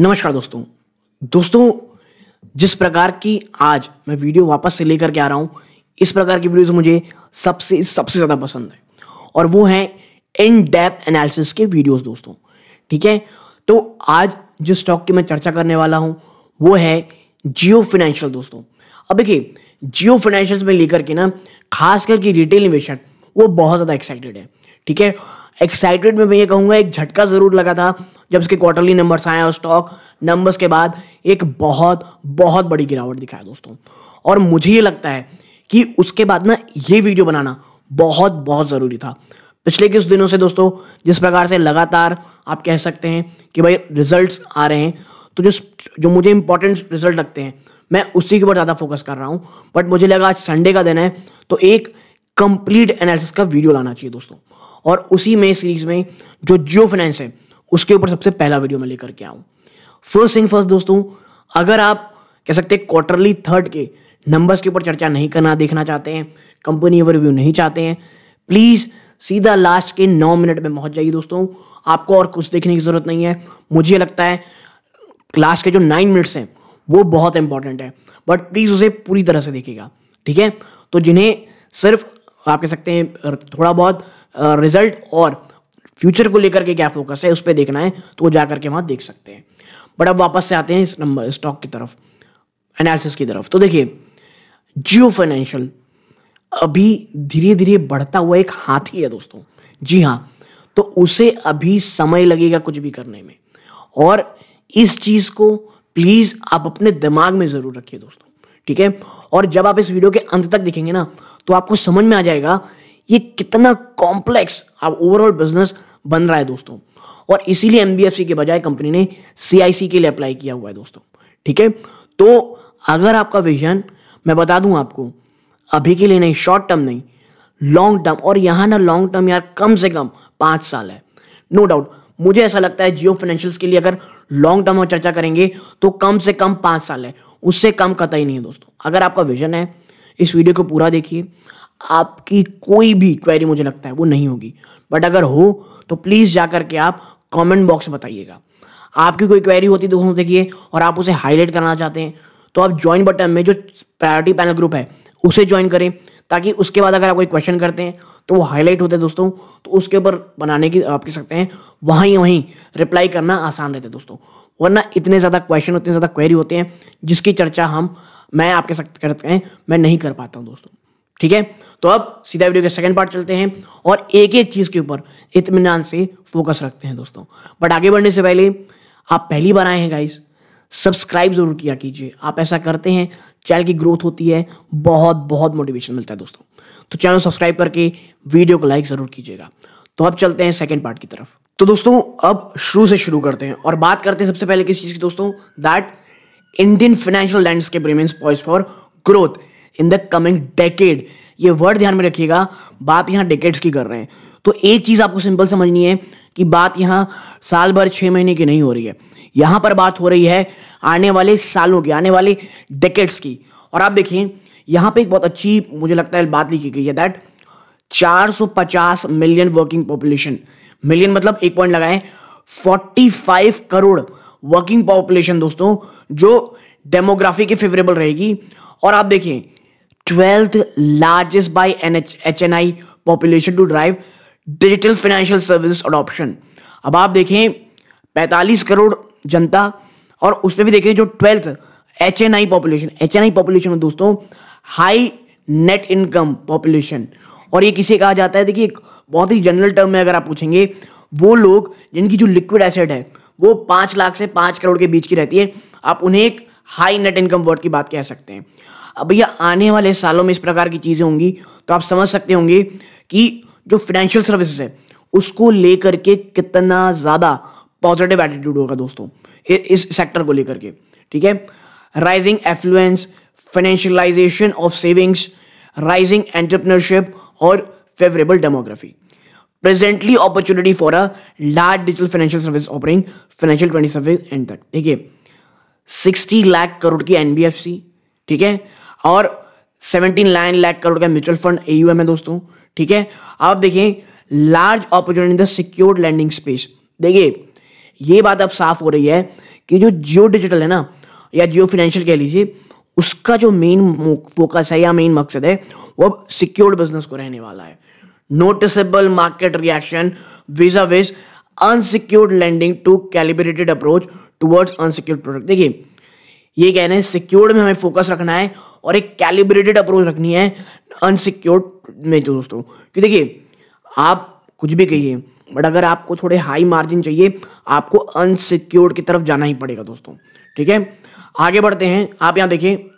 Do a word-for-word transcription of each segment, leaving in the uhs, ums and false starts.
नमस्कार दोस्तों दोस्तों जिस प्रकार की आज मैं वीडियो वापस से लेकर के आ रहा हूँ, इस प्रकार की वीडियोस मुझे सबसे सबसे ज़्यादा पसंद है और वो हैं इन डेप्थ एनालिसिस के वीडियोस दोस्तों। ठीक है, तो आज जिस स्टॉक की मैं चर्चा करने वाला हूँ वो है जियो फाइनेंशियल दोस्तों। अब देखिए, जियो फाइनेंशियल में लेकर के ना खास करके रिटेल इन्वेस्टर वो बहुत ज़्यादा एक्साइटेड है। ठीक है, एक्साइटेड में मैं ये कहूँगा एक झटका ज़रूर लगा था जब इसके क्वार्टरली नंबर्स आए और स्टॉक नंबर्स के बाद एक बहुत बहुत बड़ी गिरावट दिखाया दोस्तों। और मुझे ये लगता है कि उसके बाद ना ये वीडियो बनाना बहुत बहुत ज़रूरी था। पिछले कुछ दिनों से दोस्तों जिस प्रकार से लगातार आप कह सकते हैं कि भाई रिजल्ट्स आ रहे हैं, तो जो जो मुझे इंपॉर्टेंट रिजल्ट लगते हैं मैं उसी के ऊपर ज़्यादा फोकस कर रहा हूँ। बट मुझे लगा आज संडे का दिन है तो एक कंप्लीट एनालिसिस का वीडियो लाना चाहिए दोस्तों, और उसी में सीरीज में जो जियो फाइनेंस है उसके ऊपर सबसे पहला वीडियो मैं लेकर के आऊँ। फर्स्ट थिंग फर्स्ट दोस्तों, अगर आप कह सकते हैं क्वार्टरली थर्ड के नंबर्स के ऊपर चर्चा नहीं करना देखना चाहते हैं, कंपनी ओवरव्यू नहीं चाहते हैं, प्लीज़ सीधा लास्ट के नौ मिनट में पहुंच जाइए दोस्तों। आपको और कुछ देखने की ज़रूरत नहीं है। मुझे लगता है लास्ट के जो नाइन मिनट्स हैं वो बहुत इंपॉर्टेंट है, बट प्लीज़ उसे पूरी तरह से देखिएगा। ठीक है, तो जिन्हें सिर्फ आप कह सकते हैं थोड़ा बहुत रिजल्ट और फ्यूचर को लेकर के क्या फोकस है उस पर देखना है तो वो जा करके वहाँ देख सकते हैं। बट अब वापस से आते हैं इस नंबर स्टॉक की तरफ, एनालिसिस की तरफ। तो देखिए, जियो फाइनेंशियल अभी धीरे धीरे बढ़ता हुआ एक हाथी है दोस्तों। जी हाँ, तो उसे अभी समय लगेगा कुछ भी करने में, और इस चीज़ को प्लीज़ आप अपने दिमाग में ज़रूर रखिए दोस्तों। ठीक है, और जब आप इस वीडियो के अंत तक देखेंगे ना तो आपको समझ में आ जाएगा ये कितना कॉम्प्लेक्स आप ओवरऑल बिजनेस बन रहा है दोस्तों। और इसीलिए एनबीएफसी के बजाय कंपनी ने सीआईसी के लिए अप्लाई किया हुआ है दोस्तों। ठीक है, तो अगर आपका विजन, मैं बता दूं आपको, अभी के लिए नहीं, शॉर्ट टर्म नहीं, लॉन्ग टर्म, और यहाँ ना लॉन्ग टर्म यार कम से कम पाँच साल है नो डाउट। मुझे ऐसा लगता है जियो फाइनेंशियल्स के लिए अगर लॉन्ग टर्म में चर्चा करेंगे तो कम से कम पाँच साल है, उससे कम कतई नहीं है दोस्तों। अगर आपका विजन है, इस वीडियो को पूरा देखिए, आपकी कोई भी क्वेरी मुझे लगता है वो नहीं होगी, बट अगर हो तो प्लीज़ जा करके आप कमेंट बॉक्स में बताइएगा। आपकी कोई क्वेरी होती तो देखिए और आप उसे हाईलाइट करना चाहते हैं तो आप ज्वाइन बटन में जो प्रायोरिटी पैनल ग्रुप है उसे ज्वाइन करें, ताकि उसके बाद अगर आप कोई क्वेश्चन करते हैं तो वो हाईलाइट होते हैं दोस्तों। तो उसके ऊपर बनाने की आप कह सकते हैं वहीं वहीं रिप्लाई करना आसान रहता है दोस्तों, वरना इतने ज़्यादा क्वेश्चन इतने ज़्यादा क्वेरी होते हैं जिसकी चर्चा हम मैं आप कह सकते करते हैं मैं नहीं कर पाता हूँ दोस्तों। ठीक है, तो अब सीधा वीडियो के सेकंड पार्ट चलते हैं और एक एक चीज़ के ऊपर इत्मीनान से फोकस रखते हैं दोस्तों। बट आगे बढ़ने से पहले, आप पहली बार आए हैं गाइस, सब्सक्राइब जरूर किया कीजिए। आप ऐसा करते हैं चैनल की ग्रोथ होती है, बहुत बहुत मोटिवेशन मिलता है दोस्तों। तो चैनल सब्सक्राइब करके वीडियो को लाइक ज़रूर कीजिएगा। तो अब चलते हैं सेकेंड पार्ट की तरफ। तो दोस्तों अब शुरू से शुरू करते हैं और बात करते हैं सबसे पहले किस चीज़ की दोस्तों, that Indian financial landscape remains poised for growth in the coming decade. ये वर्ड ध्यान में रखिएगा, बात यहाँ डेकेड्स की कर रहे हैं। तो एक चीज़ आपको सिंपल समझनी है कि बात यहाँ साल भर छः महीने की नहीं हो रही है, यहाँ पर बात हो रही है आने वाले सालों की, आने वाले डेकेड्स की। और आप देखिए यहाँ पे एक बहुत अच्छी मुझे लगता है बात लिखी गई है, दैट चार सौ पचास मिलियन वर्किंग पॉपुलेशन, मिलियन मतलब एक पॉइंट लगाएं, पैंतालीस करोड़ वर्किंग पॉपुलेशन दोस्तों जो डेमोग्राफी के फेवरेबल रहेगी। और आप देखिए twelfth largest by H N I population to drive digital financial services adoption. अब आप देखें पैंतालीस करोड़ जनता, और उसमें भी देखें जो twelfth H N I population, H N I population में दोस्तों हाई नेट इनकम पॉपुलेशन, और ये किसे कहा जाता है, देखिए बहुत ही जनरल टर्म में अगर आप पूछेंगे, वो लोग जिनकी जो लिक्विड एसेट है वो पाँच लाख से पाँच करोड़ के बीच की रहती है, आप उन्हें एक हाई नेट इनकम वर्थ की बात कह सकते हैं। अब भैया आने वाले सालों में इस प्रकार की चीज़ें होंगी तो आप समझ सकते होंगे कि जो फाइनेंशियल सर्विसेज है उसको लेकर के कितना ज़्यादा पॉजिटिव एटीट्यूड होगा दोस्तों इस सेक्टर को लेकर के। ठीक है, rising affluence, financialisation of savings, rising entrepreneurship और favourable demography, presently opportunity for a large digital financial service offering financial twenty service and तक। देखिए सिक्सटी लाख करोड़ की एन बी एफ सी, ठीक है, और सत्रह लाख करोड़ का mutual fund A U M है दोस्तों। ठीक है, आप देखिए large opportunity in the secured lending space. देखिए ये बात अब साफ हो रही है कि जो जियो डिजिटल है ना या जियो फाइनेंशियल कह लीजिए, उसका जो मेन फोकस है या मेन मकसद है वो सिक्योर्ड बिजनेस को रहने वाला है। Noticeable market reaction vis-a-vis unsecured lending to calibrated approach towards unsecured product. देखिए ये कहना है सिक्योर्ड में हमें फोकस रखना है और एक कैलिब्रेटेड अप्रोच रखनी है अनसिक्योर्ड में जो दोस्तों, कि देखिए आप कुछ भी कहिए बट अगर आपको थोड़े हाई मार्जिन चाहिए आपको अनसिक्योर्ड की तरफ जाना ही पड़ेगा दोस्तों। ठीक है, आगे बढ़ते हैं। आप यहां देखिए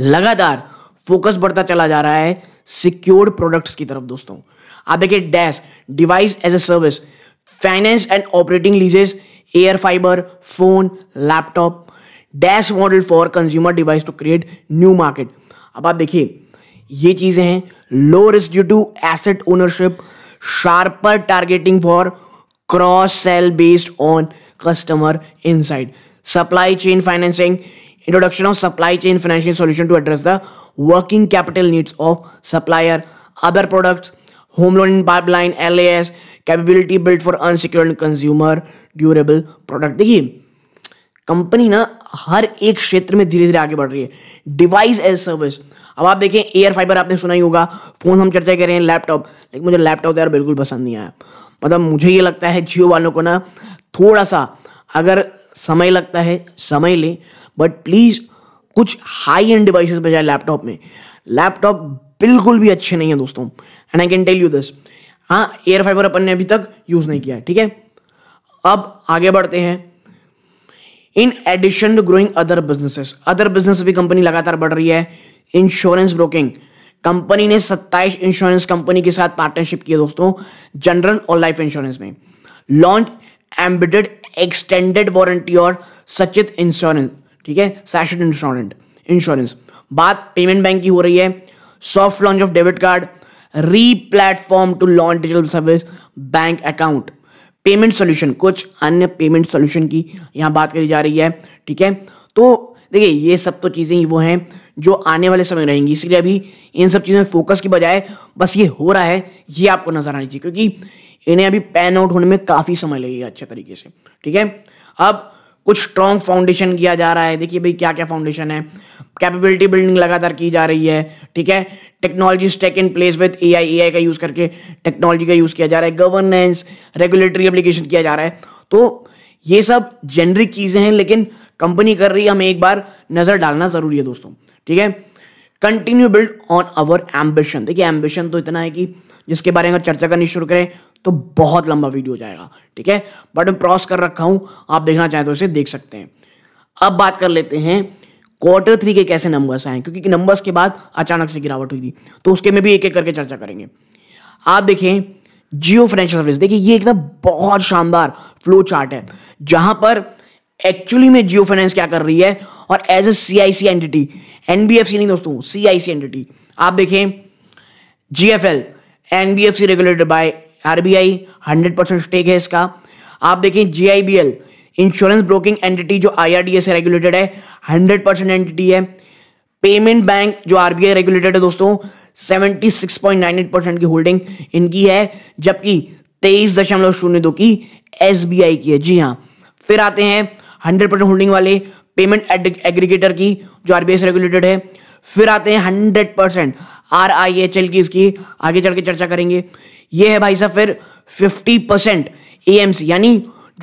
लगातार फोकस बढ़ता चला जा रहा है सिक्योर्ड प्रोडक्ट्स की तरफ दोस्तों। आप देखिए dash device as a service, finance and operating leases, air fibre, phone, laptop, dash model for consumer device to create new market. अब आप देखिए ये चीजें हैं low risk due to asset ownership, sharper targeting for cross sell based on customer insight, supply chain financing, introduction of supply chain financial solution to address the working capital needs of supplier, other products, home loan pipeline, L A S, capability build for unsecured consumer durable product. देखिए company ना हर एक क्षेत्र में धीरे धीरे आगे बढ़ रही है। डिवाइस एज सर्विस, अब आप देखें एयर फाइबर आपने सुना ही होगा, फोन हम चर्चा कर रहे हैं, लैपटॉप, लेकिन मुझे लैपटॉप यार बिल्कुल पसंद नहीं आया। मतलब मुझे ये लगता है जियो वालों को ना थोड़ा सा अगर समय लगता है समय ले, बट प्लीज़ कुछ हाई एंड डिवाइसेस बजाय लैपटॉप में। लैपटॉप बिल्कुल भी अच्छे नहीं है दोस्तों, and I can tell you this. हाँ एयर फाइबर अपन ने अभी तक यूज़ नहीं किया। ठीक है, अब आगे बढ़ते हैं। In addition to growing other businesses, other business भी कंपनी लगातार बढ़ रही है। इंश्योरेंस ब्रोकिंग, कंपनी ने सत्ताईस इंश्योरेंस कंपनी के साथ पार्टनरशिप की है दोस्तों जनरल और लाइफ इंश्योरेंस में। लॉन्च एम्बेडेड एक्सटेंडेड वारंटी और सचित इंश्योरेंस, ठीक है सैचुरेट इंश्योरेंस इंश्योरेंस बात पेमेंट बैंक की हो रही है। Soft launch of debit card, री platform to launch digital service bank account, payment solution, कुछ अन्य पेमेंट सॉल्यूशन की यहाँ बात करी जा रही है। ठीक है, तो देखिए ये सब तो चीज़ें ही वो हैं जो आने वाले समय रहेंगी, इसलिए अभी इन सब चीज़ों में फोकस की बजाय बस ये हो रहा है ये आपको नजर आनी चाहिए, क्योंकि इन्हें अभी पैन आउट होने में काफ़ी समय लगेगा अच्छे तरीके से। ठीक है, अब कुछ स्ट्रॉन्ग फाउंडेशन किया जा रहा है। देखिए भाई क्या क्या फाउंडेशन है, कैपेबिलिटी बिल्डिंग लगातार की जा रही है। ठीक है, technology stack in place with AI, AI का यूज़ करके टेक्नोलॉजी का यूज़ किया जा रहा है। गवर्नेंस, रेगुलेटरी एप्लीकेशन किया जा रहा है। तो ये सब जेनरिक चीज़ें हैं, लेकिन कंपनी कर रही है, हमें एक बार नज़र डालना ज़रूरी है दोस्तों। ठीक है, continue build on our ambition. देखिए एम्बिशन तो इतना है कि जिसके बारे में चर्चा करनी शुरू करें तो बहुत लंबा वीडियो हो जाएगा। ठीक है, बट मैं क्रॉस कर रखा हूं, आप देखना चाहें तो इसे देख सकते हैं। अब बात कर लेते हैं क्वार्टर थ्री के कैसे नंबर्स आए, क्योंकि नंबर्स के बाद अचानक से गिरावट हुई थी, तो उसके में भी एक एक करके चर्चा करेंगे। आप देखें जियो फाइनेंशियल सर्विस, देखिए ये एक ना बहुत शानदार फ्लो चार्ट है जहां पर एक्चुअली में जियो फाइनेंस क्या कर रही है और as a C I C entity, NBFC नहीं दोस्तों, सी आई सी एंटिटी। आप देखें GFL NBFC regulated by RBI, hundred percent stake है इसका। आप देखें जीआईबीएल इंश्योरेंस ब्रोकिंग एंटिटी जो आईआरडीए से रेगुलेटेड है, हंड्रेड परसेंट एंटिटी है। पेमेंट बैंक जो आरबीआई रेगुलेटेड है दोस्तों, seventy six point nine eight percent की होल्डिंग इनकी है, जबकि तेईस दशमलव शून्य दो की एसबीआई की है। जी हाँ, फिर आते हैं हंड्रेड परसेंट होल्डिंग वाले पेमेंट एग्रीगेटर की जो आरबीआई से रेगुलेटेड है। फिर आते हैं हंड्रेड परसेंट आरआईएचएल की, इसकी आगे चल के चर्चा करेंगे। ये है भाई साहब फिर फिफ्टी परसेंट एएमसी यानी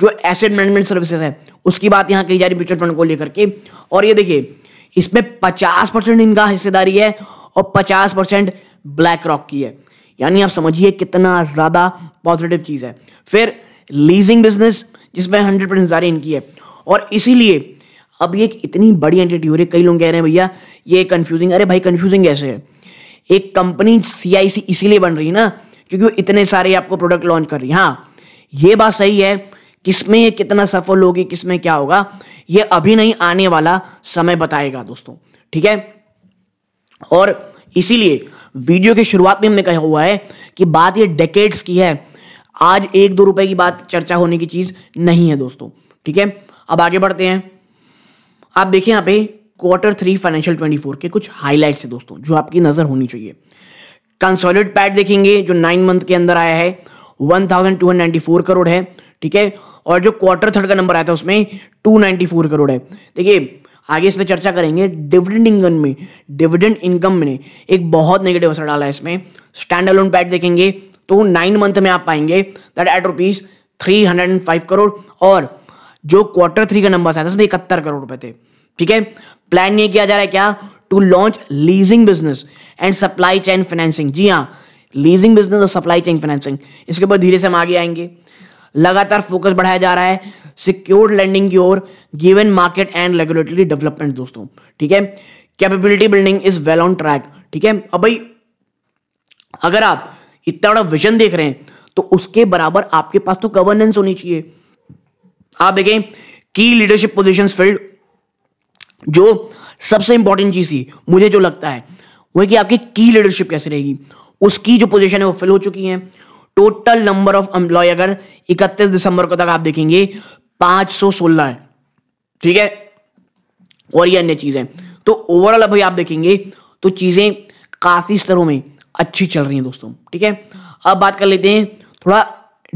जो एसेट मैनेजमेंट सर्विसेज है, उसकी बात यहाँ कही जा रही म्यूचुअल फंड को लेकर के। और ये देखिए इसमें पचास परसेंट इनका हिस्सेदारी है और पचास परसेंट ब्लैक रॉक की है, यानी आप समझिए कितना ज़्यादा पॉजिटिव चीज़ है। फिर लीजिंग बिजनेस जिसमें हंड्रेड परसेंट हिस्सेदारी इनकी है, और इसीलिए अब ये इतनी बड़ी एंटिटी हो रही है। कई लोग कह रहे हैं भैया ये कंफ्यूजिंग, अरे भाई कंफ्यूजिंग कैसे है? एक कंपनी सी आई सी इसीलिए बन रही है ना क्योंकि वो इतने सारे आपको प्रोडक्ट लॉन्च कर रही है। हाँ ये बात सही है, किसमें ये कितना सफल होगी, किसमें क्या होगा, ये अभी नहीं आने वाला समय बताएगा दोस्तों। ठीक है, और इसीलिए वीडियो की शुरुआत में हमने कहा हुआ है कि बात ये डेकेड्स की है, आज एक दो रुपए की बात चर्चा होने की चीज़ नहीं है दोस्तों। ठीक है, अब आगे बढ़ते हैं। आप देखिए यहाँ पे quarter three financial twenty four के कुछ हाईलाइट्स है दोस्तों जो आपकी नजर होनी चाहिए। कंसोलिडेटेड पैट देखेंगे जो नाइन मंथ के अंदर आया है, one thousand two hundred ninety four crore है। ठीक है। और जो क्वार्टर थर्ड का नंबर आता है उसमें दो सौ चौरानवे करोड़ है। देखिए आगे इस पर चर्चा करेंगे। डिविडेंड इनकम में डिविडेंड इनकम ने एक बहुत नेगेटिव असर डाला है इसमें। स्टैंड अलोन पैट देखेंगे तो नाइन मंथ में आप पाएंगे that eight rupees three hundred and five crore और जो क्वार्टर थ्री का नंबर आया था उसमें इकहत्तर करोड़ रुपए थे। ठीक है, प्लान ये किया जा रहा है क्या to launch leasing business and supply chain financing. जी हाँ, लीजिंग बिजनेस और सप्लाई चेन फाइनेंसिंग, इसके ऊपर धीरे से हम आगे आएंगे। लगातार फोकस बढ़ाया जा रहा है सिक्योर्ड लैंडिंग की ओर given market and regulatory development दोस्तों। ठीक है, capability building is well on track. ठीक है, अब भाई अगर आप इतना बड़ा विजन देख रहे हैं तो उसके बराबर आपके पास तो गवर्नेंस होनी चाहिए। आप देखें की लीडरशिप पोजीशंस फील्ड, जो सबसे इंपॉर्टेंट चीज थी मुझे जो लगता है वो है कि आपकी की लीडरशिप कैसे रहेगी, उसकी जो पोजीशन है वो फिल हो चुकी है। टोटल नंबर ऑफ एम्प्लॉय अगर इकतीस दिसंबर को तक आप देखेंगे पांच सौ सोलह है। ठीक है, और ये अन्य चीजें, तो ओवरऑल अभी आप देखेंगे तो चीजें काफी स्तरों में अच्छी चल रही हैं दोस्तों। ठीक है, अब बात कर लेते हैं थोड़ा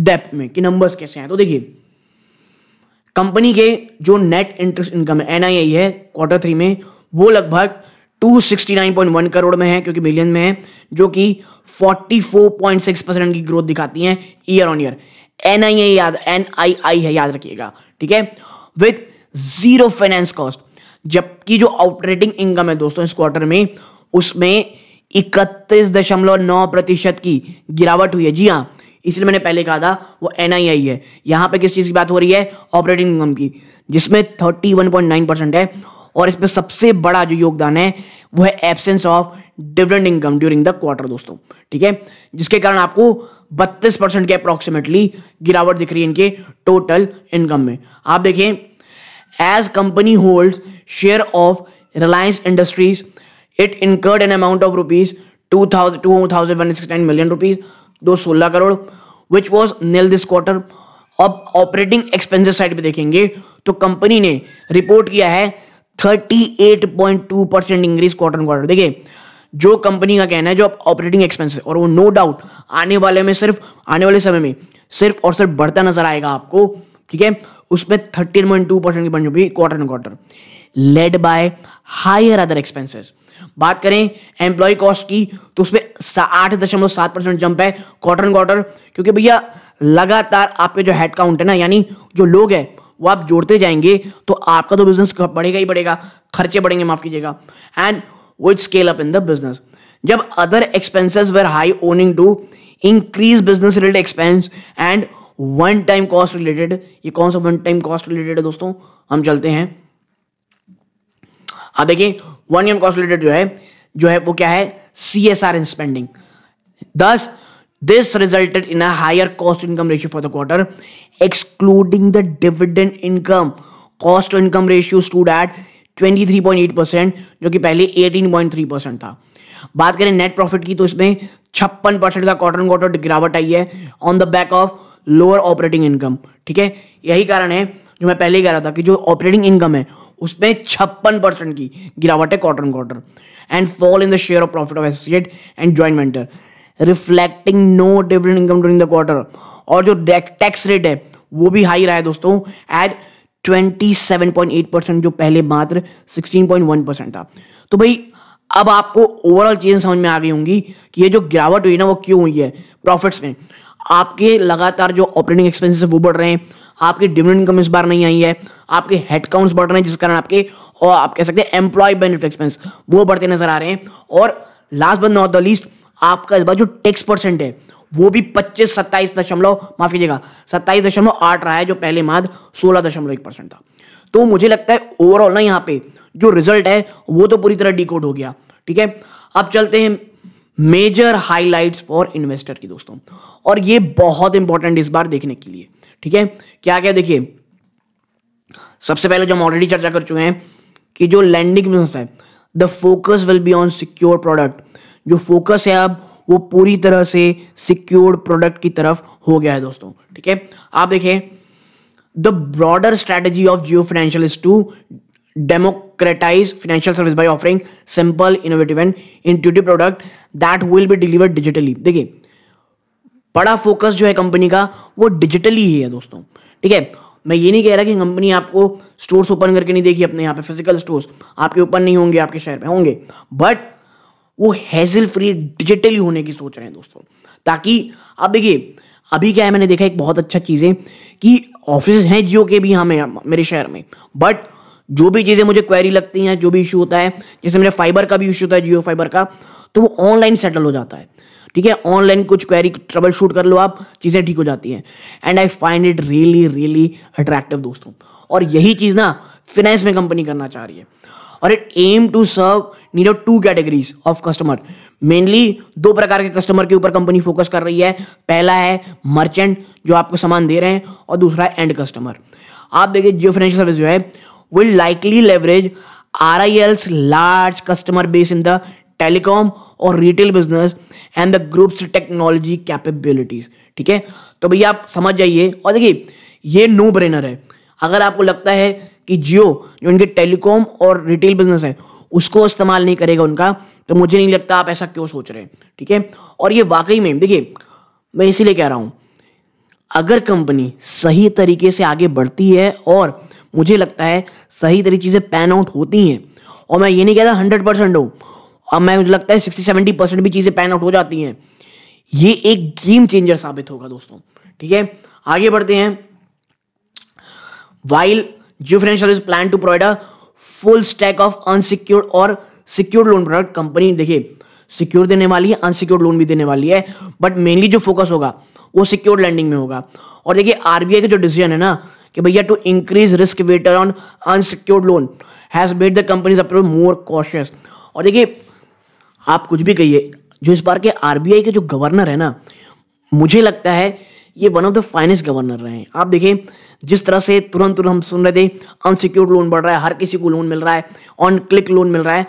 डेप्थ में कि नंबर्स कैसे हैं। तो देखिए कंपनी के जो नेट इंटरेस्ट इनकम है एनआईआई है क्वार्टर थ्री में, वो लगभग दो सौ उनहत्तर पॉइंट एक करोड़ में है क्योंकि मिलियन में है, जो कि चौवालीस पॉइंट छह परसेंट की ग्रोथ दिखाती है ईयर ऑन ईयर। एनआईआई याद एनआईआई है, याद रखिएगा। ठीक है, विद जीरो फाइनेंस कॉस्ट, जबकि जो ऑपरेटिंग इनकम है दोस्तों इस क्वार्टर में उसमें इकतीस दशमलव नौ प्रतिशत की गिरावट हुई है। जी हाँ, इसलिए मैंने पहले कहा था वो एनआईआई है। यहाँ पे किस चीज की बात हो रही है, ऑपरेटिंग इनकम की, जिसमें इकतीस पॉइंट नौ परसेंट है। और इसमें सबसे बड़ा जो योगदान है वो है absence of dividend income during the quarter दोस्तों। ठीक है, जिसके कारण आपको बत्तीस परसेंट के अप्रोक्सीमेटली गिरावट दिख रही है इनके टोटल इनकम में। आप देखिए as company holds share of Reliance Industries it incurred an amount of rupees two thousand two thousand one sixty nine million rupees दो सोलह crore which was nil this quarter. अब ऑपरेटिंग एक्सपेंसेस साइड पे देखेंगे तो company ने रिपोर्ट किया है अड़तीस पॉइंट दो परसेंट इंक्रीज क्वार्टर क्वार्टर। देखिए जो कंपनी का कहना है जो ऑपरेटिंग एक्सपेंसेस, और वो नो डाउट आने वाले में सिर्फ आने वाले समय में सिर्फ और सिर्फ बढ़ता नजर आएगा आपको। ठीक है, उसमें तेरह पॉइंट दो परसेंट की बढ़ोतरी हुई quarter quarter, led by higher other expenses. बात करें एम्प्लॉय कॉस्ट की तो उसमें आठ दशमलव सात परसेंट जंप है क्वार्टर एंड क्वार्टर, क्योंकि भैया लगातार आपके जो हेड काउंट है ना, यानी जो लोग हैं वो आप जोड़ते जाएंगे तो आपका तो बिजनेस बढ़ेगा ही बढ़ेगा, खर्चे बढ़ेंगे, माफ कीजिएगा। And which scale up in the business, जब other expenses were high owing to increase business related expense and one time cost related. ये कौन सा वन टाइम कॉस्ट रिलेटेड है दोस्तों, हम चलते हैं। आप देखिए वन टाइम कॉस्ट रिलेटेड जो है जो है वो क्या है, C S R in spending. Thus this resulted in a higher cost income ratio for the quarter excluding the dividend income. Cost to income ratio stood at तेईस point आठ percent, जो कि पहले अठारह पॉइंट तीन परसेंट था। बात करें नेट प्रॉफिट की तो इसमें छप्पन परसेंट का क्वार्टर क्वार्टर गिरावट आई है on the back of lower operating income. ठीक है, यही कारण है जो मैं पहले ही कह रहा था कि जो ऑपरेटिंग इनकम है उसमें छप्पन परसेंट की गिरावट है quarter quarter. And fall in the share of profit of associate and joint venture reflecting no dividend income during the quarter. और जो टैक्स रेट है वो भी हाई रहा है दोस्तों एट सत्ताईस पॉइंट आठ परसेंट, जो पहले मात्र सोलह पॉइंट एक परसेंट था। तो भाई अब आपको ओवरऑल चीजें समझ में आ गई होंगी कि ये जो गिरावट हुई ना वो क्यों हुई है प्रॉफिट्स में। आपके लगातार जो ऑपरेटिंग एक्सपेंसेस वो बढ़ रहे हैं, आपके डिविडेंड इनकम इस बार नहीं आई है, आपके हेड काउंट्स बढ़ रहे हैं जिस कारण आपके, और आप कह सकते हैं एम्प्लॉय बेनिफिट एक्सपेंस वो बढ़ते नजर आ रहे हैं। और last but not the least आपका इस बार जो टैक्स परसेंट है वो भी पच्चीस सत्ताईस दशमलव माफ कीजिएगा सत्ताईस दशमलव आठ रहा है, जो पहले मात्र सोलह दशमलव एक परसेंट था। तो मुझे लगता है ओवरऑल ना यहाँ पे जो रिजल्ट है वो तो पूरी तरह डिकोड हो गया। ठीक है, अब चलते हैं मेजर हाईलाइट्स फॉर इन्वेस्टर की दोस्तों, और ये बहुत इंपॉर्टेंट इस बार देखने के लिए। ठीक है, क्या क्या देखिए, सबसे पहले जो हम ऑलरेडी चर्चा कर चुके हैं कि जो लैंडिंग बिजनेस है the focus will be on secure product. जो फोकस है अब वो पूरी तरह से सिक्योर्ड प्रोडक्ट की तरफ हो गया है दोस्तों। ठीक है, आप देखिए the broader strategy of Jio financial is to democratise financial service by offering simple innovative and intuitive product that will be delivered digitally. देखिए बड़ा फोकस जो है कंपनी का वो डिजिटली ही है दोस्तों। ठीक है। मैं ये नहीं कह रहा कि कंपनी आपको स्टोर्स ओपन करके नहीं देगी, अपने यहाँ पे फिजिकल स्टोर्स आपके ओपन नहीं होंगे, आपके शहर में होंगे, बट वो हैसल फ्री डिजिटली होने की सोच रहे हैं दोस्तों। ताकि अब देखिए अभी क्या है, मैंने देखा एक बहुत अच्छा चीज़ है कि ऑफिस हैं जियो के भी यहाँ में मेरे शहर में, बट जो भी चीज़ें मुझे क्वेरी लगती हैं, जो भी इशू होता है, जैसे मेरे फाइबर का भी इशू होता है जियो फाइबर का, तो वो ऑनलाइन सेटल हो जाता है। ठीक है, ऑनलाइन कुछ क्वेरी ट्रबल शूट कर लो आप, चीज़ें ठीक हो जाती हैं। And I find it really really attractive दोस्तों। और यही चीज़ ना फाइनेंस में कंपनी करना चाह रही है। और it aim to serve need of two categories of customer, mainly दो प्रकार के कस्टमर के ऊपर कंपनी फोकस कर रही है। पहला है मर्चेंट जो आपको सामान दे रहे हैं, और दूसरा है एंड कस्टमर। आप देखिए जियो फाइनेंशियल सर्विस जो है will likely leverage R I L's large customer base in the telecom और retail business and the group's technology capabilities. ठीक है, तो भैया आप समझ जाइए। और देखिए ये नो ब्रेनर है, अगर आपको लगता है कि जियो जो इनके टेलीकॉम और रिटेल बिजनेस है उसको इस्तेमाल नहीं करेगा उनका, तो मुझे नहीं लगता आप ऐसा क्यों सोच रहे हैं। ठीक है, और ये वाकई में देखिए मैं इसीलिए कह रहा हूँ, अगर कंपनी सही तरीके से आगे बढ़ती है और मुझे लगता है सही तरीके चीज़ें पैन आउट होती हैं, और मैं ये नहीं कहता हंड्रेड परसेंट हो, अब मैं मुझे लगता है सिक्सटी सेवेंटी परसेंट भी चीज़ें पैन आउट हो जाती हैं, ये एक गेम चेंजर साबित होगा दोस्तों। ठीक है, आगे बढ़ते हैं। While Jio financial services plan to provide a full stack of unsecured और सिक्योर्ड लोन प्रोडक्ट, कंपनी देखिए सिक्योर देने वाली है, अनसिक्योर्ड लोन भी देने वाली है, बट मेनली जो फोकस होगा वो सिक्योर्ड लैंडिंग में होगा। और देखिए आरबीआई का जो डिसीजन है ना कि भैया to increase risk weighted on unsecured loan has made the company's approach more cautious. और देखिए आप कुछ भी कहिए, जो इस बार के आरबीआई के जो गवर्नर है ना, मुझे लगता है ये one of the finest governor रहे हैं। आप देखें जिस तरह से तुरंत तुरंत हम सुन रहे थे अनसिक्योर्ड लोन बढ़ रहा है, हर किसी को लोन मिल रहा है, ऑन क्लिक लोन मिल रहा है,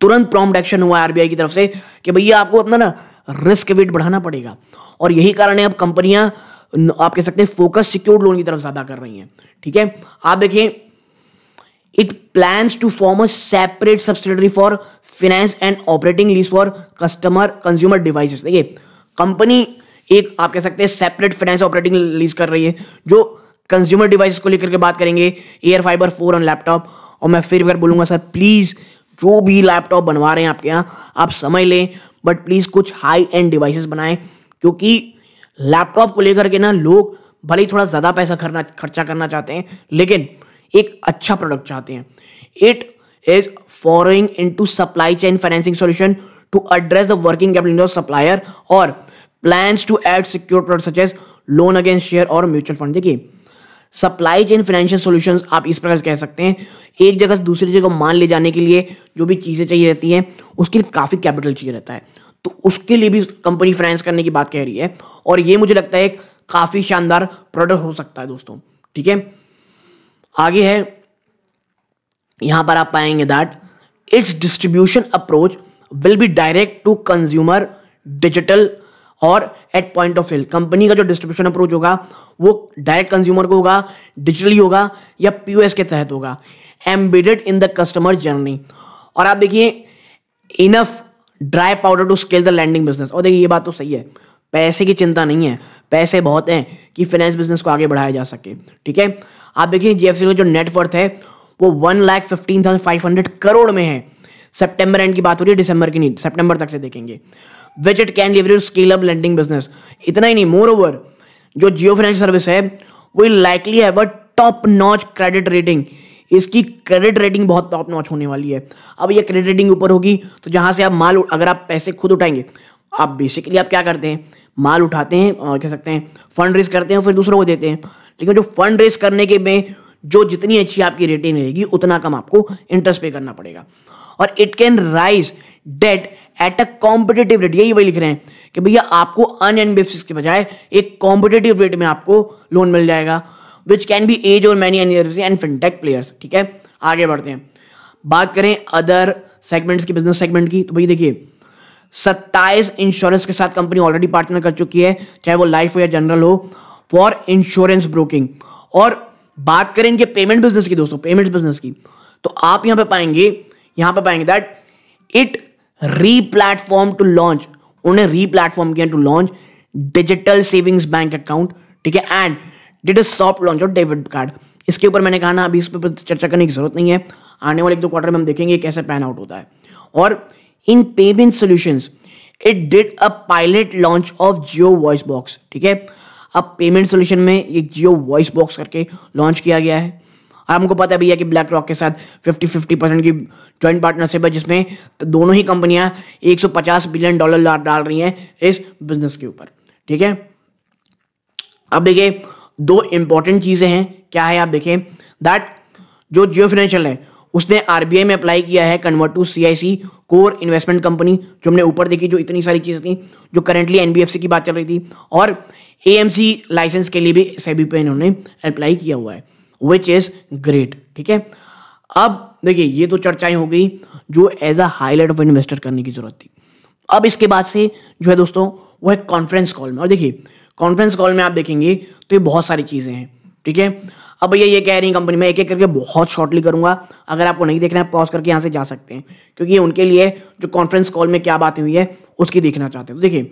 तुरंत प्रॉम्प्ट एक्शन हुआ है आरबीआई की तरफ से कि भैया आपको अपना ना रिस्क वेट बढ़ाना पड़ेगा। और यही कारण है अब कंपनियां आप कह सकते हैं फोकस सिक्योर्ड लोन की तरफ ज़्यादा कर रही हैं। ठीक है, आप देखिए it plans to form a separate subsidiary for finance and operating lease for customer consumer devices. देखिए कंपनी एक आप कह सकते हैं सेपरेट फाइनेंस ऑपरेटिंग लीज कर रही है, जो कंज्यूमर डिवाइसेस को लेकर के बात करेंगे, air fiber for on laptop. और मैं फिर बार बोलूँगा सर प्लीज़ जो भी लैपटॉप बनवा रहे हैं आपके यहाँ आप समय लें, बट प्लीज़ कुछ हाई एंड डिवाइसेस बनाएं, क्योंकि लैपटॉप को लेकर के ना लोग भले ही थोड़ा ज़्यादा पैसा करना खर्चा करना चाहते हैं, लेकिन एक अच्छा प्रोडक्ट चाहते हैं। It is following into supply chain financing solution to address the working capital of supplier और plans to add secure product such as loan against share और म्यूचुअल फंड। देखिए सप्लाई चेन फाइनेंशियल सॉल्यूशंस आप इस प्रकार से कह सकते हैं, एक जगह से दूसरी जगह मान ले जाने के लिए जो भी चीज़ें चाहिए रहती हैं उसके लिए काफ़ी कैपिटल चाहिए रहता है, तो उसके लिए भी कंपनी फाइनेंस करने की बात कह रही है। और ये मुझे लगता है एक काफ़ी शानदार प्रोडक्ट हो सकता है दोस्तों। ठीक है, आगे है, यहाँ पर आप पाएंगे that its distribution approach will be direct to consumer digital और at point of sale. Company का जो डिस्ट्रीब्यूशन अप्रोच होगा वो डायरेक्ट कंज्यूमर को होगा, डिजिटली होगा या पीओएस के तहत होगा, embedded in the customer journey. और आप देखिए enough dry powder to scale the lending business. और देखिए ये बात तो सही है, पैसे की चिंता नहीं है, पैसे बहुत हैं कि फाइनेंस बिजनेस को आगे बढ़ाया जा सके। ठीक है, आप देखिए जीएफसी का जो नेटवर्थ है वो one lakh fifteen thousand five hundred crore में है। सेप्टेम्बर एंड की बात हो रही है, दिसंबर की नहीं, सेप्टेम्बर तक से देखेंगे। Which it can leverage scale up lending business. इतना ही नहीं, मोर ओवर जो जियो फाइनेंशियल सर्विस है वो likely have a top notch credit rating. इसकी क्रेडिट रेटिंग बहुत टॉप नॉच होने वाली है। अब ये क्रेडिट रेटिंग ऊपर होगी तो जहाँ से आप माल, अगर आप पैसे खुद उठाएंगे, आप बेसिकली आप क्या करते हैं, माल उठाते हैं और कह सकते हैं फंड रेज करते हैं और फिर दूसरों को देते हैं, लेकिन जो फंड रेज करने के में जो जितनी अच्छी आपकी रेटिंग रहेगी उतना कम आपको इंटरेस्ट पे करना पड़ेगा। और it can raise debt at a competitive rate, यही वही लिख रहे हैं कि भैया आपको अन एनबीएफसी के बजाय एक कॉम्पिटेटिव रेट में आपको लोन मिल जाएगा, विच कैन बी एज और many NBFC and fintech players. ठीक है, आगे बढ़ते हैं, बात करें अदर सेगमेंट्स की, बिजनेस सेगमेंट की, तो भाई देखिए सत्ताईस इंश्योरेंस के साथ कंपनी ऑलरेडी पार्टनर कर चुकी है, चाहे वो लाइफ हो या जनरल हो, फॉर इंश्योरेंस ब्रोकिंग। और बात करें इनके पेमेंट बिजनेस की दोस्तों, पेमेंट बिजनेस की, तो आप यहाँ पे पाएंगे यहाँ पे पाएंगे दैट इट री प्लेटफॉर्म टू लॉन्च, उन्हें री प्लेटफॉर्म किया to launch digital savings bank account. ठीक है, and did a soft launch of debit card. इसके ऊपर मैंने कहा ना अभी इस पर चर्चा करने की जरूरत नहीं है, आने वाले एक दो क्वार्टर में हम देखेंगे कैसे पैन आउट होता है। और in payment solutions it did a pilot launch of Jio voice box, ठीक है। अब पेमेंट सोल्यूशन में एक जियो वॉइस बॉक्स करके लॉन्च किया गया है। हमको पता है भैया कि ब्लैक रॉक के साथ फिफ्टी फिफ्टी परसेंट की जॉइंट पार्टनरशिप है, जिसमें दोनों ही कंपनियां एक सौ पचास बिलियन डॉलर डाल रही हैं इस बिजनेस के ऊपर, ठीक है। अब देखिए दो इंपॉर्टेंट चीज़ें हैं, क्या है आप देखें दैट जो जियो फाइनेंशियल है उसने आरबीआई में अप्लाई किया है convert to CIC core investment company, जो हमने ऊपर देखी, जो इतनी सारी चीज़ें थी, जो करेंटली एनबीएफसी की बात चल रही थी, और एएमसी लाइसेंस के लिए भी सेबी पे इन्होंने अप्लाई किया हुआ है, विच इज़ ग्रेट, ठीक है। अब देखिए ये तो चर्चाएं हो गई जो as a highlight of investor करने की जरूरत थी। अब इसके बाद से जो है दोस्तों वो है कॉन्फ्रेंस कॉल में, और देखिए कॉन्फ्रेंस कॉल में आप देखेंगे तो ये बहुत सारी चीज़ें हैं, ठीक है। अब भैया ये कह रही कंपनी, मैं एक एक करके बहुत शॉर्टली करूंगा, अगर आपको नहीं देखना है पॉज करके यहाँ से जा सकते हैं, क्योंकि उनके लिए जो कॉन्फ्रेंस कॉल में क्या बातें हुई है उसकी देखना चाहते हैं। तो देखिए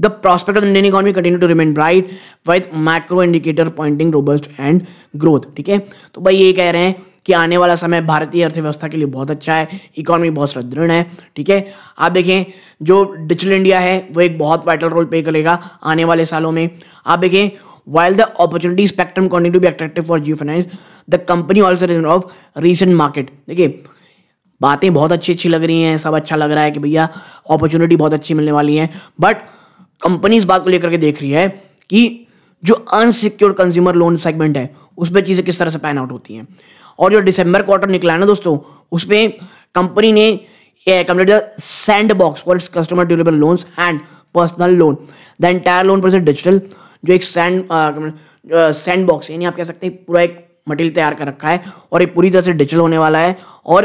the prospect of Indian economy continue to remain bright with macro indicator pointing robust and growth, ठीक है। तो भाई ये कह रहे हैं कि आने वाला समय भारतीय अर्थव्यवस्था के लिए बहुत अच्छा है, इकोनॉमी बहुत सुदृढ़ है, ठीक है। आप देखें जो डिजिटल इंडिया है वो एक बहुत वाइटल रोल प्ले करेगा आने वाले सालों में। आप देखें while the opportunity spectrum continue to be attractive for Jio Finance, the company also is of recent market। देखिए बातें बहुत अच्छी अच्छी लग रही हैं, सब अच्छा लग रहा है कि भैया अपॉर्चुनिटी बहुत अच्छी मिलने वाली है, बट कंपनी इस बात को लेकर के देख रही है कि जो अनसिक्योर्ड कंज्यूमर लोन सेगमेंट है उस पर चीज़ें किस तरह से पैन आउट होती हैं। और जो दिसंबर क्वार्टर निकला है ना दोस्तों, उसमें कंपनी ने complete sandbox for its customer durable loans and personal loan, the entire loan पर डिजिटल जो एक सैंड सैंड बॉक्स यानी आप कह सकते हैं पूरा एक मटेरियल तैयार कर रखा है, और ये पूरी तरह से डिजिटल होने वाला है। और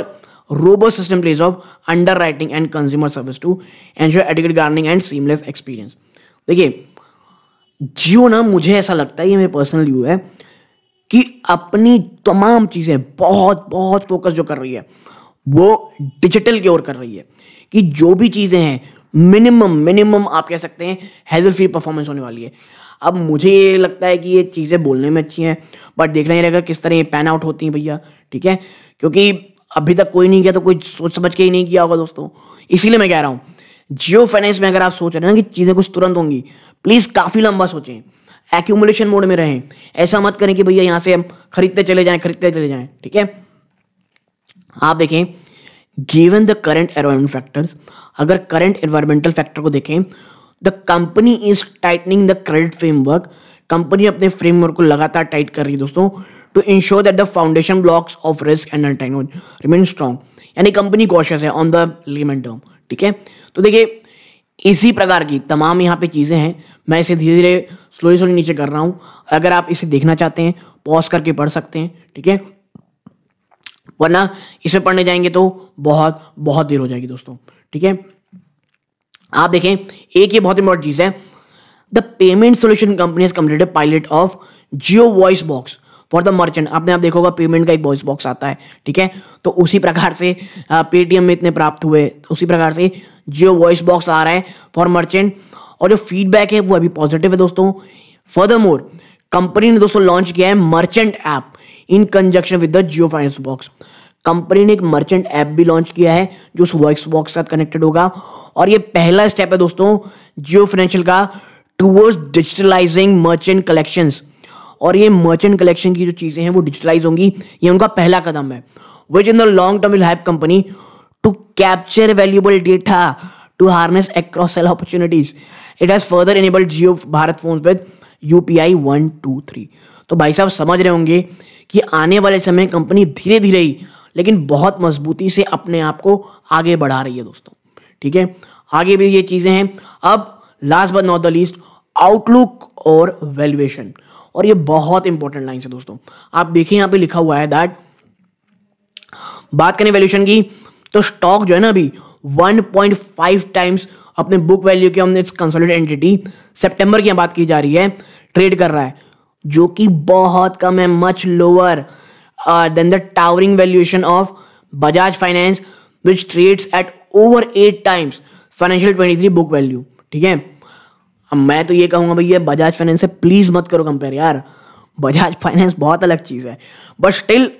robust system place of underwriting and consumer service to ensure adequate gardening and seamless experience. देखिए जियो ना, मुझे ऐसा लगता है, ये मेरे पर्सनल व्यू है, कि अपनी तमाम चीज़ें बहुत बहुत फोकस जो कर रही है वो डिजिटल की ओर कर रही है, कि जो भी चीज़ें हैं मिनिमम मिनिमम आप कह सकते हैं हैजल फ्री परफॉर्मेंस होने वाली है। अब मुझे ये लगता है कि ये चीज़ें बोलने में अच्छी हैं, बट देखना ही रहेगा किस तरह ये पैन आउट होती हैं भैया, ठीक है, क्योंकि अभी तक कोई नहीं किया तो कोई सोच समझ के ही नहीं किया होगा दोस्तों। इसीलिए मैं कह रहा हूँ जियो फाइनेंस में अगर आप सोच रहे हैं ना कि चीज़ें कुछ तुरंत होंगी, प्लीज़ काफ़ी लंबा सोचें, एक्यूमुलेशन मोड में रहें, ऐसा मत करें कि भैया यहाँ से हम खरीदते चले जाएँ खरीदते चले जाएँ ठीक है। आप देखें given the current environment factors, अगर करंट एनवायरमेंटल फैक्टर को देखें, the company is tightening the credit framework, company अपने फ्रेमवर्क को लगातार टाइट कर रही है दोस्तों, to ensure that the foundation blocks of risk and untangle remain strong, यानी कंपनी कॉशियस है ऑन द लेमन टर्म, ठीक है। तो देखिए इसी प्रकार की तमाम यहाँ पे चीज़ें हैं, मैं इसे धीरे धीरे स्लोली स्लोली नीचे कर रहा हूँ, अगर आप इसे देखना चाहते हैं पॉज करके पढ़ सकते हैं, ठीक है, वरना इसमें पढ़ने जाएंगे तो बहुत बहुत देर हो जाएगी दोस्तों, ठीक है। आप देखें एक ये बहुत इंपॉर्टेंट चीज है, the payment solution company has completed pilot of Jio voice box for the merchant. आपने आप देखोगा पेमेंट का एक वॉइस बॉक्स आता है, ठीक है, तो उसी प्रकार से पेटीएम में इतने प्राप्त हुए, उसी प्रकार से जियो वॉइस बॉक्स आ रहा है फॉर मर्चेंट, और जो फीडबैक है वो अभी पॉजिटिव है दोस्तों। फर्दर मोर कंपनी ने दोस्तों लॉन्च किया है merchant app in conjunction with the Jio finance box, company ने एक मर्चेंट ऐप भी लॉन्च किया है जो उस वॉइस बॉक्स के साथ कनेक्टेड होगा, और ये पहला स्टेप है दोस्तों जियो फाइनेंशियल का टूवर्ड्स डिजिटलाइजिंग मर्चेंट कलेक्शंस, और ये मर्चेंट कलेक्शन की जो चीज़ें हैं वो डिजिटलाइज होंगी, ये उनका पहला कदम है, which in the long term will help company to capture valuable data to harness across sell opportunities. It has further enabled Jio Bharat phone with UPI one two three. तो भाई साहब समझ रहे होंगे कि आने वाले समय कंपनी धीरे धीरे ही लेकिन बहुत मजबूती से अपने आप को आगे बढ़ा रही है दोस्तों, ठीक है। आगे भी ये चीज़ें हैं। अब last but not the least outlook और वैल्यूएशन, और ये बहुत इंपॉर्टेंट लाइन है दोस्तों। आप देखिए यहाँ पे लिखा हुआ है दैट, बात करें वैल्यूएशन की तो स्टॉक जो है ना अभी वन पॉइंट फाइव टाइम्स अपने बुक वैल्यू के हमने इस कंसोलिडेटेड एंटिटी सेप्टेम्बर की बात की जा रही है ट्रेड कर रहा है, जो कि बहुत कम है, much lower than the towering valuation of Bajaj finance which trades at over eight times financial twenty three book value, ठीक है। अब मैं तो ये कहूँगा भैया बजाज फाइनेंस से प्लीज़ मत करो कंपेयर यार, बजाज फाइनेंस बहुत अलग चीज़ है, बट स्टिल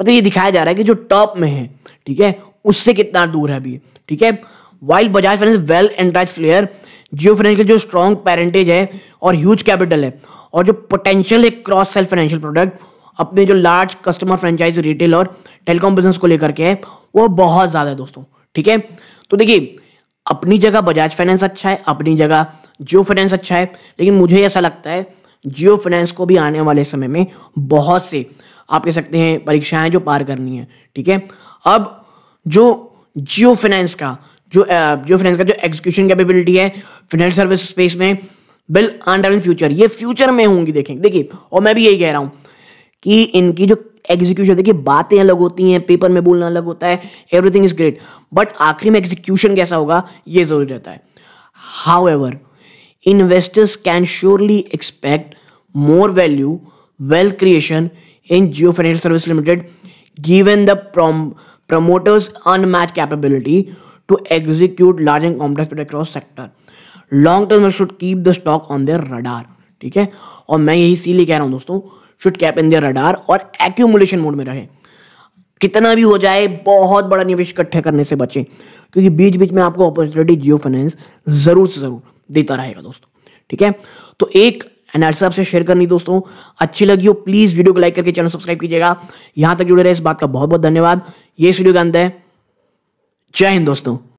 मतलब ये दिखाया जा रहा है कि जो टॉप में है, ठीक है, उससे कितना दूर है अभी, ठीक है। While Bajaj finance well entrenched player, Jio finance के जो स्ट्रॉन्ग पेरेंटेज है और ह्यूज कैपिटल है और जो पोटेंशियल है क्रॉस सेल फाइनेंशियल प्रोडक्ट अपने जो लार्ज कस्टमर फ्रेंचाइज रिटेल और टेलीकॉम बिजनेस को लेकर के है वो बहुत ज़्यादा है दोस्तों, ठीक है। तो देखिए अपनी जगह बजाज फाइनेंस अच्छा है, अपनी जगह जियो फाइनेंस अच्छा है, लेकिन मुझे ऐसा लगता है जियो फाइनेंस को भी आने वाले समय में बहुत से आप कह सकते हैं परीक्षाएं जो पार करनी है, ठीक है। अब जो जियो फाइनेंस का जो जियो फाइनेंस का जो एग्जीक्यूशन कैपेबिलिटी है फाइनेंशियल सर्विस स्पेस में विल अंडर इन फ्यूचर, ये फ्यूचर में होंगी, देखेंगे। देखिए और मैं भी यही कह रहा हूँ कि इनकी जो एग्जीक्यूशन, देखिए बातें अलग होती हैं, पेपर में बोलना अलग होता है, एवरीथिंग इज ग्रेट, बट आखिरी में एग्जीक्यूशन कैसा होगा ये जरूरी रहता है। However investors can surely expect more value wealth creation in Jio financial service limited given the promoters unmatch capability to execute large and complex product cross sector, long term should keep the stock on their radar, ठीक है। और मैं यही इसीलिए कह रहा हूँ दोस्तों, should keep in their radar और एक्यूमुलेशन मोड में रहे, कितना भी हो जाए बहुत बड़ा निवेश इकट्ठा करने से बचें, क्योंकि बीच बीच में आपको अपॉर्चुनिटी जियो फाइनेंस जरूर से जरूर देता रहेगा दोस्तों, ठीक है। तो एक एनालिसिस आपसे शेयर करनी दोस्तों, अच्छी लगी हो प्लीज वीडियो को लाइक करके चैनल सब्सक्राइब कीजिएगा। यहां तक जुड़े रहे इस बात का बहुत बहुत धन्यवाद। ये इस वीडियो का अंत है। जय हिंद दोस्तों।